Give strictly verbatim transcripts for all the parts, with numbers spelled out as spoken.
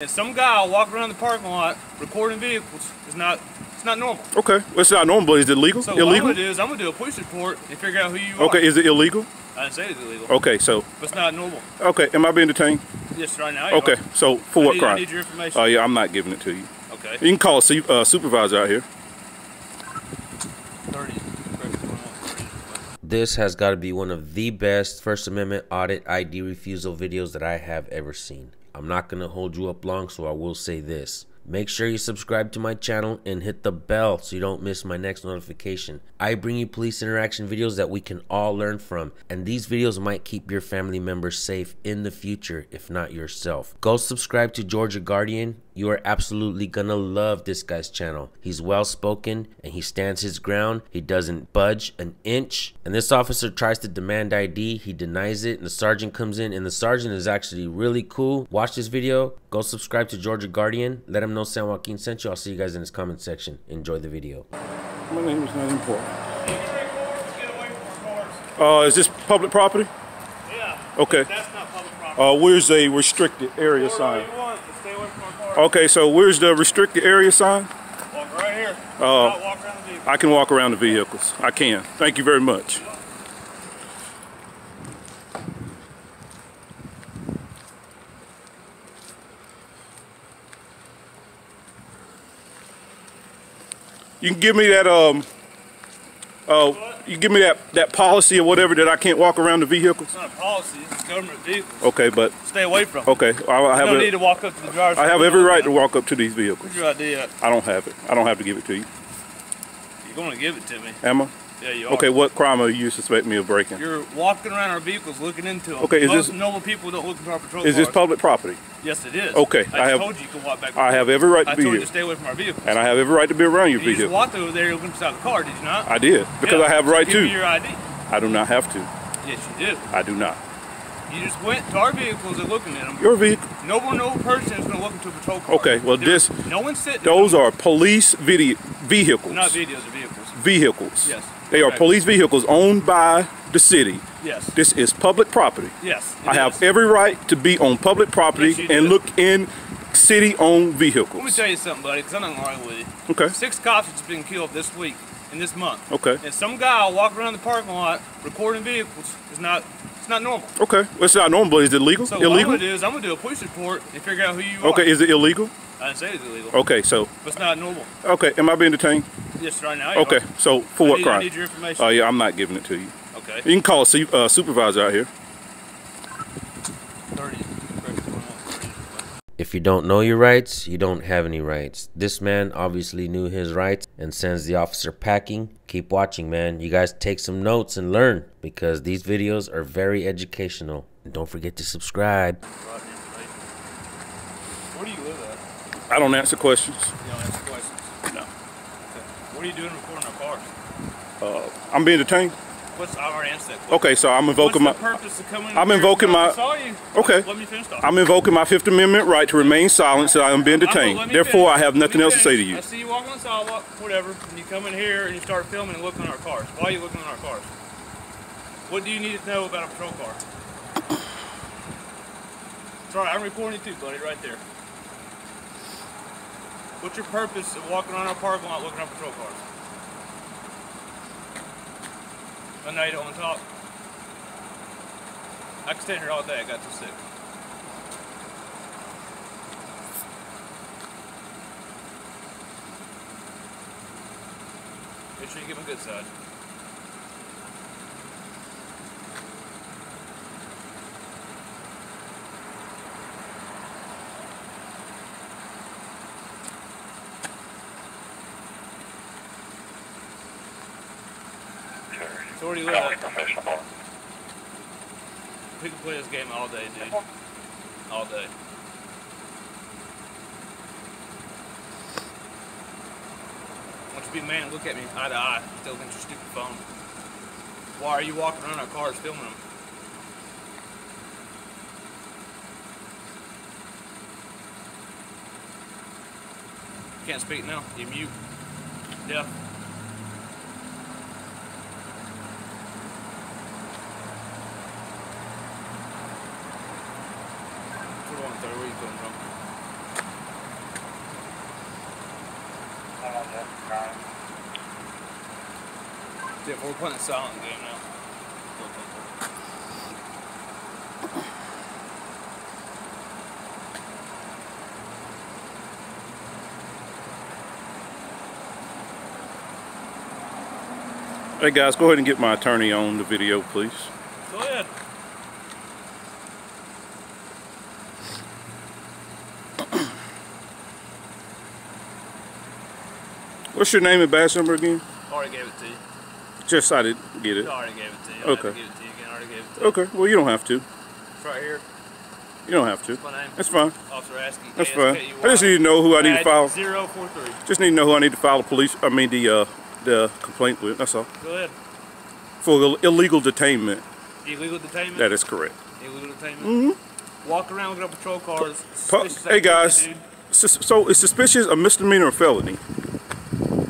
And some guy walking around the parking lot recording vehicles is not, it's not normal. Okay, well, it's not normal, but is it legal? So illegal? What I'm going to do is I'm going to do a police report and figure out who you are. Okay, is it illegal? I didn't say it's illegal. Okay, so. But it's not normal. Okay, am I being detained? Yes, right now. Okay, are. So for I what need, crime? I need your information. Oh, uh, yeah, I'm not giving it to you. Okay. You can call a su uh, supervisor out here. This has got to be one of the best First Amendment audit I D refusal videos that I have ever seen. I'm not going to hold you up long, so I will say this. Make sure you subscribe to my channel and hit the bell so you don't miss my next notification. I bring you police interaction videos that we can all learn from, and these videos might keep your family members safe in the future, if not yourself. Go subscribe to Georgia Guardian. You are absolutely gonna love this guy's channel. He's well spoken and he stands his ground. He doesn't budge an inch. And this officer tries to demand I D, he denies it, and the sergeant comes in, and the sergeant is actually really cool. Watch this video, go subscribe to Georgia Guardian, let him know San Joaquin sent you. I'll see you guys in his comment section. Enjoy the video. My name is not important. Uh, is this public property? Yeah. Okay. That's not public property. Uh, where's a restricted area sign? Okay, so where's the restricted area sign? Walk right here. Uh, I, walk around the vehicle. I can walk around the vehicles. I can. Thank you very much. You can give me that um uh you give me that, that policy or whatever that I can't walk around the vehicles? It's not a policy, it's a government vehicle. Okay, but stay away from it. Okay. I, I have you don't a, need to walk up to the driver's. I have every right to walk up to these vehicles. What's your I D at? I don't have it. I don't have to give it to you. You're gonna give it to me. Am I? Yeah, you are. Okay, what crime are you suspect me of breaking? You're walking around our vehicles looking into them. Okay, is Most this, normal people don't look into our patrol Is cars. This public property? Yes, it is. Okay. I, I have, told you you can walk back. I have every right to I be here. I told you to stay away from our vehicles. And I have every right to be around your you vehicle. You just walked over there and went inside the car, did you not? I did, because yeah, I have a right to. Give me your I D. I do not have to. Yes, you do. I do not. You just went to our vehicles and looking at them. Your vehicle. No one, no person is going to look into a patrol car. Okay, well, there, this. No one sitting. Those are police video vehicles. They're not videos, they're vehicles. Vehicles. Yes. They are police vehicles owned by the city. Yes. This is public property. Yes. I have is. every right to be on public property yes, and do. look in city-owned vehicles. Let me tell you something, buddy, because I'm not going to lie with you. Okay. Six cops have been killed this week and this month. Okay. And some guy walking around the parking lot recording vehicles is not, it's not normal. Okay. Well, it's not normal, but is it legal? So illegal? What I'm going to do is I'm going to do a police report and figure out who you are. Okay. Is it illegal? I didn't say it's illegal. Okay, so. But it's not normal. Okay, am I being detained? Yes, right now. Okay, are. so for I what need, crime? I need your information. Oh, uh, yeah, I'm not giving it to you. Okay. You can call a su uh, supervisor out here. If you don't know your rights, you don't have any rights. This man obviously knew his rights and sends the officer packing. Keep watching, man. You guys take some notes and learn, because these videos are very educational. And don't forget to subscribe. Where do you live at? I don't answer questions. You don't answer questions? No. What are you doing recording our cars? Uh, I'm being detained. What's I already answered that question. Okay, so I'm invoking What's my. What's the purpose of coming? I'm invoking my. I saw you. Okay. Let me finish talking. I'm invoking my Fifth Amendment right to remain silent, so I am being detained. Gonna, Therefore, finish. I have nothing else to say to you. I see you walking on the sidewalk, whatever, and you come in here and you start filming and looking at our cars. Why are you looking at our cars? What do you need to know about a patrol car? It's all right, I'm recording you too, buddy, right there. What's your purpose of walking on our parking lot looking at patrol cars? I know you don't want to talk. I could stand here all day, I got too sick. Make sure you give him a good side. So where do you live at? We can play this game all day, dude. All day. Why don't you be a man and look at me eye to eye, still looking at your stupid phone. Why are you walking around our cars filming them? You can't speak now, you're mute. Deaf. Alright. Yeah, we're playing a silent game now. Hey guys, go ahead and get my attorney on the video, please. Go ahead. What's your name and badge number again? I already gave it to you. Just I didn't get it. I already gave it to you. I okay. Have to give it to you again. I already gave it to you. Okay. Well, you don't have to. It's right here. You don't have to. That's my name. That's fine. Officer Askey. That's fine. I just need to know who I need to file. zero four three. Just need to know who I need to file a police. I mean the. Uh, The complaint with, that's all. Go ahead. For illegal detainment. Illegal detainment? That is correct. Illegal detainment? Mm-hmm. Walk around looking up patrol cars. Pa hey guys, so is suspicious a misdemeanor or felony?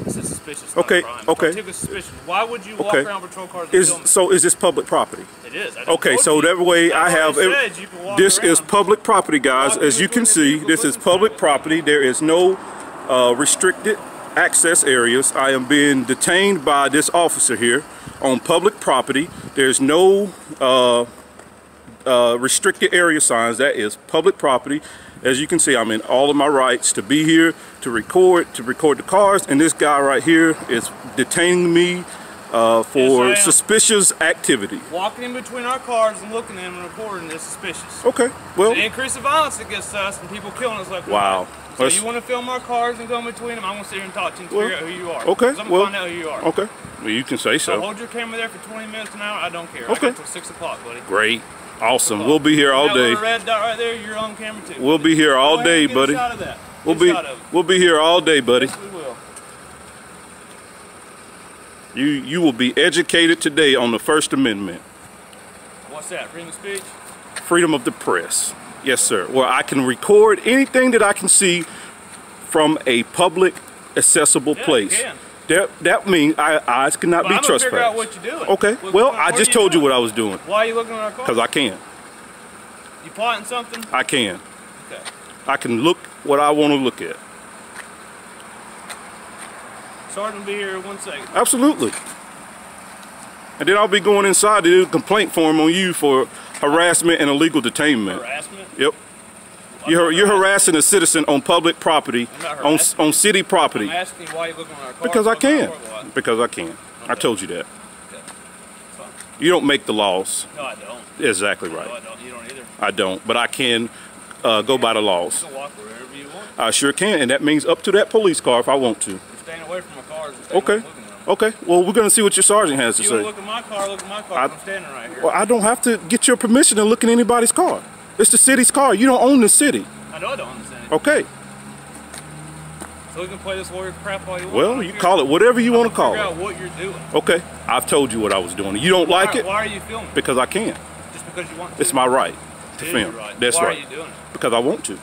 This is suspicious. Okay, crime. Okay. Particular suspicious. Why would you walk okay. around patrol cars and film it? So is this public property? It is. I okay, so that way I, I have. Said you can walk this around. Is public property, guys. Walk As you can see, this is public property. There is no uh, restricted access areas. I am being detained by this officer here on public property. There's no uh, uh, restricted area signs. That is public property. As you can see, I'm in all of my rights to be here, to record, to record the cars, and this guy right here is detaining me uh, for yes, suspicious activity. Walking in between our cars and looking at them and recording is suspicious. Okay, well. It's an increase of violence against us and people killing us like wow. That. So you want to film our cars and go in between them? I want to sit here and talk to you and well, figure out who you are. Okay. I'm well, find out who you are. Okay. Well, you can say so. So hold your camera there for twenty minutes an hour. I don't care. Okay. I got till six o'clock, buddy. Great. Awesome. We'll be here all day. That red dot right there, you're on camera too. We'll be here all day, buddy. Get a shot of that. We'll be we'll be here all day, buddy. Yes, we will. You you will be educated today on the First Amendment. What's that? Freedom of speech? Freedom of the press. Yes, sir. Well, I can record anything that I can see from a public, accessible yeah, place. You can. That that means I eyes cannot but be I'm trespassed. Figure out what you're doing. Okay. What, well, what, I just you told doing? You what I was doing. Why are you looking at our car? Because I can. You plotting something? I can. Okay. I can look what I want to look at. Sergeant will be here in one second. Absolutely. And then I'll be going inside to do a complaint form on you for harassment and illegal detainment. Harassment? Yep. Well, you're you're harassing a citizen on public property, on on city property. I'm asking why you're looking on our car. Because I can. Because I can. Okay. I told you that. Okay. You don't make the laws. No, I don't. Exactly right. No, I don't. You don't either. I don't, but I can uh, go by the laws. You can walk wherever you want. I sure can, and that means up to that police car if I want to. You're staying away from my cars. Okay. Okay, well, we're going to see what your sergeant has to say. You look at my car, look at my car, I, I'm standing right here. Well, I don't have to get your permission to look at anybody's car. It's the city's car. You don't own the city. I know I don't own the city. Okay. So we can play this warrior crap all you want. Well, you call it whatever you want to call it. Figure out what you're doing. Okay, I've told you what I was doing. You don't like it? Why are you filming? Because I can. Just because you want to? It's my right to film. That's right. Why are you doing it? Because I want to.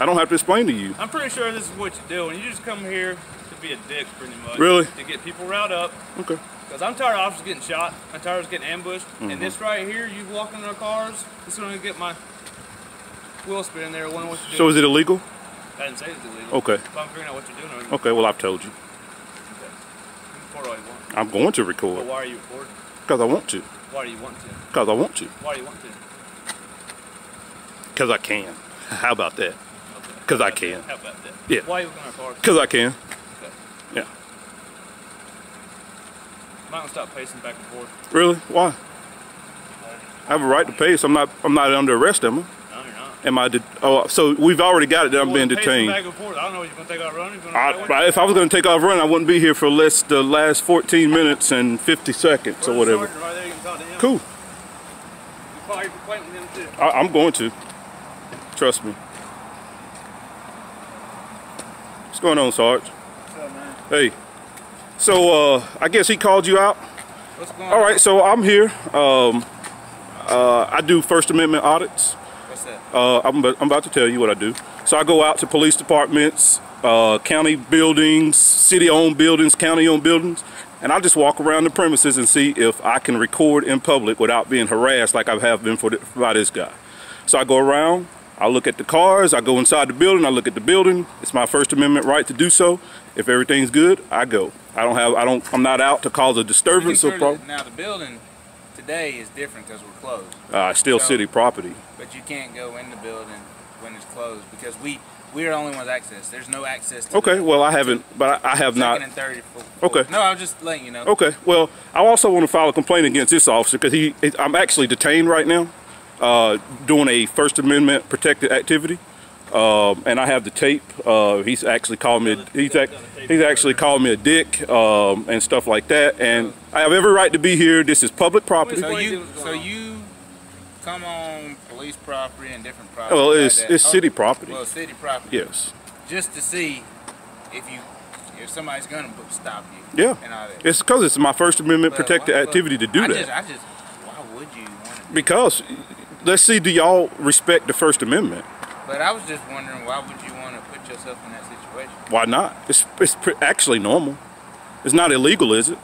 I don't have to explain to you. I'm pretty sure this is what you do. And you just come here. Be a dick pretty much. Really? To get people riled up. Okay. Because I'm tired of officers getting shot. I'm tired of getting ambushed. Mm-hmm. And this right here, you walking in our cars, this is going to get my wheel spin in there. I wonder what you're doing. So is it illegal? I didn't say it was illegal. Okay. If I'm figuring out what you're doing. Or okay, well, I've told you. Okay. You can record all you want. I'm going to record. But why are you recording? Because I want to. Why do you want to? Because I want to. Why do you want to? Because I can. How about that? Because okay. I can. How about that? Yeah. Why are you looking at our cars? Because I can. Yeah. Might not stop pacing back and forth. Really? Why? I have a right to pace. I'm not. I'm not under arrest, am I? No, you're not. Am I? Oh, so we've already got it that I'm being detained. Back and forth. I don't know if you're gonna take off running. I, if I was gonna take off running, I wouldn't be here for less the last fourteen minutes and fifty seconds Where's or whatever. The sergeant right there, you can talk to him. Cool. You file your complaint with him too. I, I'm going to. Trust me. What's going on, Sarge? Hey, so uh, I guess he called you out. What's going on? All right, so I'm here. Um, uh, I do First Amendment audits. What's that? Uh, I'm, I'm about to tell you what I do. So I go out to police departments, uh, county buildings, city-owned buildings, county-owned buildings, and I just walk around the premises and see if I can record in public without being harassed like I have been for the, by this guy. So I go around. I look at the cars, I go inside the building, I look at the building. It's my First Amendment right to do so. If everything's good, I go. I don't have, I don't, I'm not out to cause a disturbance or problem. Now the building today is different because we're closed. Uh, still so, city property. But you can't go in the building when it's closed because we, we're the only ones access. There's no access to Okay, the, well I haven't, but I, I have not. And third, fourth. Okay. No, I was just letting you know. Okay, well I also want to file a complaint against this officer because he, I'm actually detained right now. Uh, doing a First Amendment protected activity, um, and I have the tape. Uh, he's actually called me. A, he's, ac he's actually called me a dick um, and stuff like that. And I have every right to be here. This is public property. So you, so you come on police property and different property. Well, it's like it's oh, city property. Well, city property. Yes. Just to see if you. If somebody's gonna stop you. Yeah. And all that. It's because it's my First Amendment but protected why, activity to do I that. Just, I just. Why would you want to do because. That? Let's see, do y'all respect the First Amendment? But I was just wondering, why would you want to put yourself in that situation? Why not? It's, it's actually normal. It's not illegal, is it?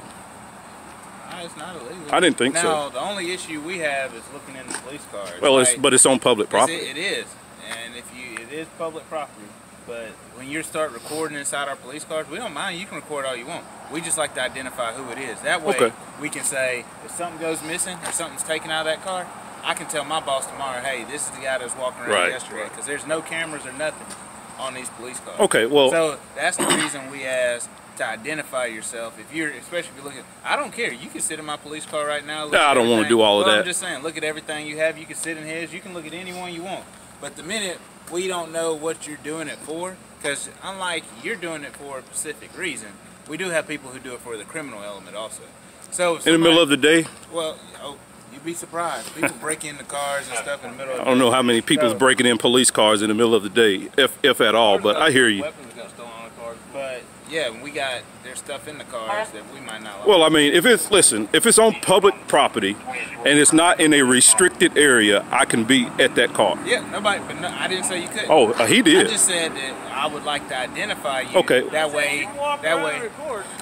No, it's not illegal. I didn't think now, so. Now, the only issue we have is looking in the police cars. Well, like, it's, but it's on public property. It, it is. And if you, it is public property. But when you start recording inside our police cars, we don't mind. You can record all you want. We just like to identify who it is. That way, okay. We can say, if something goes missing or something's taken out of that car, I can tell my boss tomorrow, hey, this is the guy that was walking around right. yesterday, because there's no cameras or nothing on these police cars. Okay, well. So that's the reason we ask to identify yourself. If you're, especially if you're looking, I don't care. You can sit in my police car right now. Nah, I don't want to do all well, of that. I'm just saying, look at everything you have. You can sit in his. You can look at anyone you want. But the minute we don't know what you're doing it for, because unlike you're doing it for a specific reason, we do have people who do it for the criminal element also. So somebody, in the middle of the day? Well, oh. You'd be surprised. People break into cars and stuff in the middle of the day. I don't know how many people's so, breaking in police cars in the middle of the day, if if at all, but I hear you. Weapons got stolen on the cars. But yeah, we got there's stuff in the cars that we might not like. Well, I mean, if it's listen, if it's on public property and it's not in a restricted area, I can be at that car. Yeah, nobody but no, I didn't say you couldn't. Oh, uh, he did. I just said that I would like to identify you. Okay. That way that way.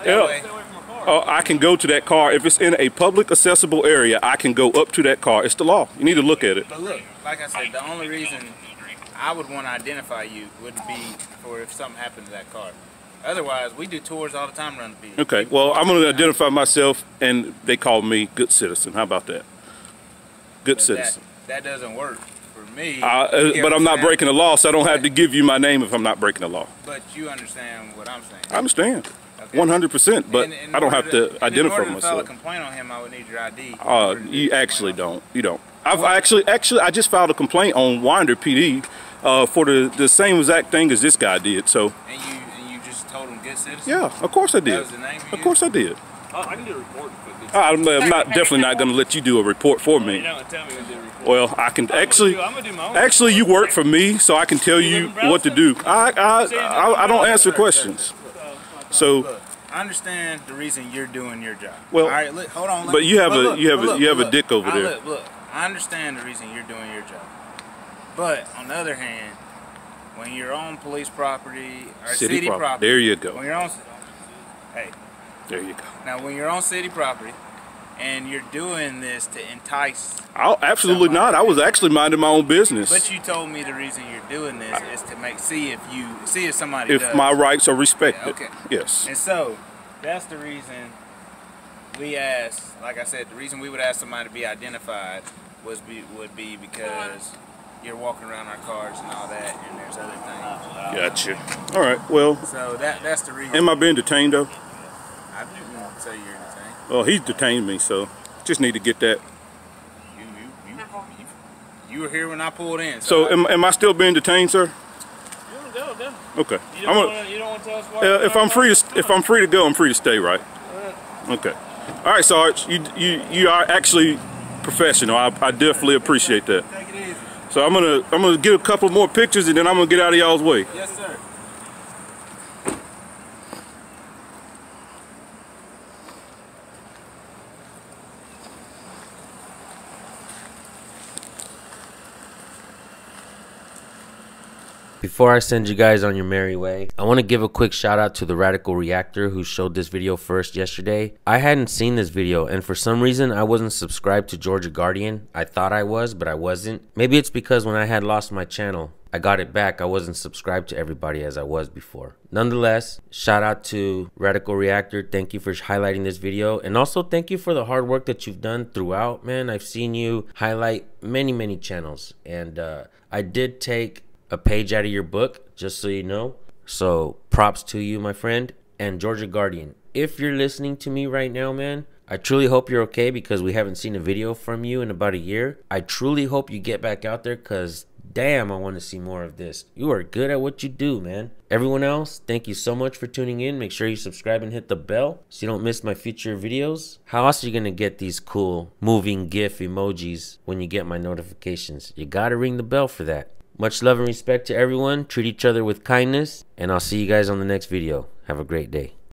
That way. Uh, I can go to that car. If it's in a public accessible area, I can go up to that car. It's the law. You need to look at it. But look, like I said, the only reason I would want to identify you would be for if something happened to that car. Otherwise, we do tours all the time around the beach. Okay, well, I'm going to identify myself, and they call me good citizen. How about that? Good but citizen. That, that doesn't work for me. Uh, uh, but I'm not breaking the law, so I don't have to give you my name if I'm not breaking the law. But you understand what I'm saying. I understand. one hundred percent, but in, in I don't have to, to identify myself. In order to file a complaint on him, I would need your I D. Uh, you actually don't. You don't. I've well, actually, actually, I just filed a complaint on Winder P D uh, for the, the same exact thing as this guy did. So. And you, and you just told him good citizen? Yeah, of course I did. That was the name of, of course I did. Uh, I can do a report. I'm, I'm not definitely not going to let you do a report for me. You don't tell me to do a report. Well, I can actually. I'm gonna do, I'm gonna do my own actually, you work for me, so I can tell you what to do. I, I, I, I don't answer questions. So look, I understand the reason you're doing your job. Well, all right, look, hold on. But me, you have look, a you have look, a, you have look, a dick over I there. Look, look, I understand the reason you're doing your job. But on the other hand, when you're on police property or city, city property, property, there you go. When you're on, hey, there you go. Now, when you're on city property and you're doing this to entice, I'll, absolutely not. I was actually minding my own business. But you told me the reason you're doing this I, is to make see if you see if somebody if does. my rights are respected. Yeah, okay. Yes. And so that's the reason we asked. Like I said, the reason we would ask somebody to be identified was be, would be because you're walking around our cars and all that, and there's other things. Gotcha. All right. Well. So that that's the reason. Am I being detained though? I didn't want to say you're detained. Well, he's detained me, so just need to get that. You you you, you were here when I pulled in. So, so I, am am I still being detained, sir? You don't go, no. Okay. You don't, I'm gonna, wanna, you don't want to tell us why. Uh, if I'm free to if I'm free to go, I'm free to stay, right? Uh, okay. All right, Sarge. You you you are actually professional. I I definitely appreciate that. Take it easy. So I'm gonna I'm gonna get a couple more pictures and then I'm gonna get out of y'all's way. Yes, sir. Before I send you guys on your merry way, I want to give a quick shout out to the Radical Reactor who showed this video first yesterday. I hadn't seen this video, and for some reason I wasn't subscribed to Georgia Guardian. I thought I was, but I wasn't. Maybe it's because when I had lost my channel, I got it back, I wasn't subscribed to everybody as I was before. Nonetheless, shout out to Radical Reactor. Thank you for highlighting this video, and also thank you for the hard work that you've done throughout, man. I've seen you highlight many, many channels, and uh, I did take a page out of your book, just so you know. So props to you, my friend. And Georgia Guardian, if you're listening to me right now, man, I truly hope you're okay, because we haven't seen a video from you in about a year. I truly hope you get back out there, because damn, I want to see more of this. You are good at what you do, man. Everyone else, thank you so much for tuning in. Make sure you subscribe and hit the bell so you don't miss my future videos. How else are you going to get these cool moving GIF emojis when you get my notifications? You got to ring the bell for that. Much love and respect to everyone. Treat each other with kindness, and I'll see you guys on the next video. Have a great day.